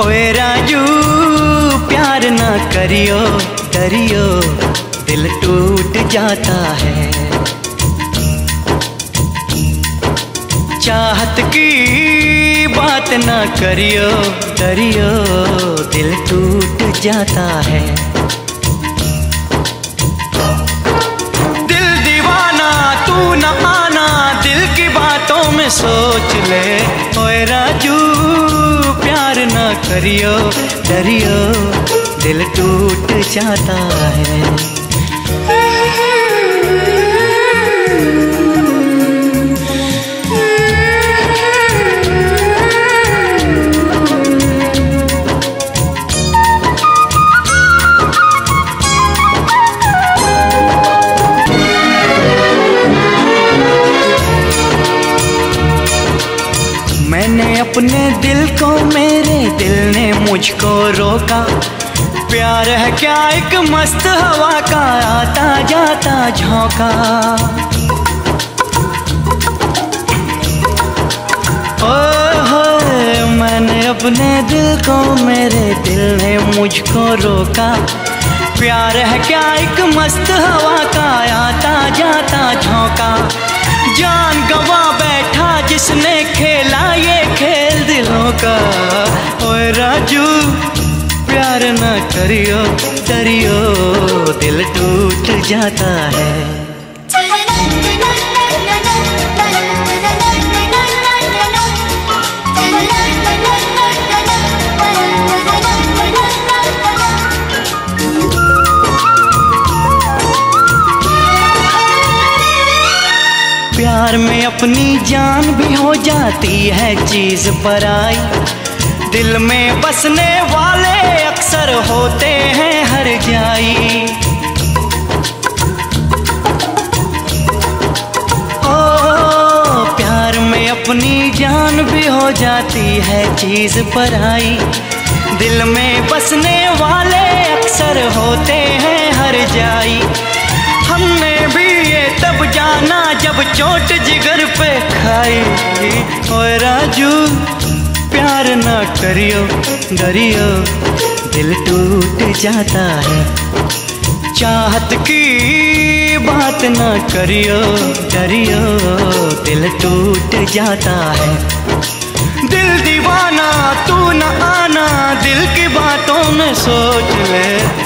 ओए राजू प्यार ना करियो करियो, दिल टूट जाता है। चाहत की बात ना करियो करियो, दिल टूट जाता है। दिल दीवाना तू ना आना, दिल की बातों में सोच ले। ओए राजू करियो डरियो, दिल टूट जाता है। मैंने अपने दिल को, मेरे दिल ने मुझको रोका। प्यार है क्या एक मस्त हवा का, आता जाता झोंका। ओहो, मैंने अपने दिल को, मेरे दिल ने मुझको रोका। प्यार है क्या एक मस्त हवा का, आता जाता झोंका। जान गवा बैठा जिसने खेला ये खेल दिलों का। ओए राजू प्यार ना करियो करियो, दिल टूट जाता है। प्यार में अपनी जान भी हो जाती है चीज पराई। दिल में बसने वाले अक्सर होते हैं हर जाई। ओ, प्यार में अपनी जान भी हो जाती है चीज पराई। दिल में बसने वाले अक्सर होते हैं हर जाई। हमने भी ये तब जाना जब चोट जिगर पे खाई। ओए राजू प्यार ना करियो डरियो, दिल टूट जाता है। चाहत की बात ना करियो डरियो, दिल टूट जाता है। दिल दीवाना तू ना आना, दिल की बातों में सोच ले।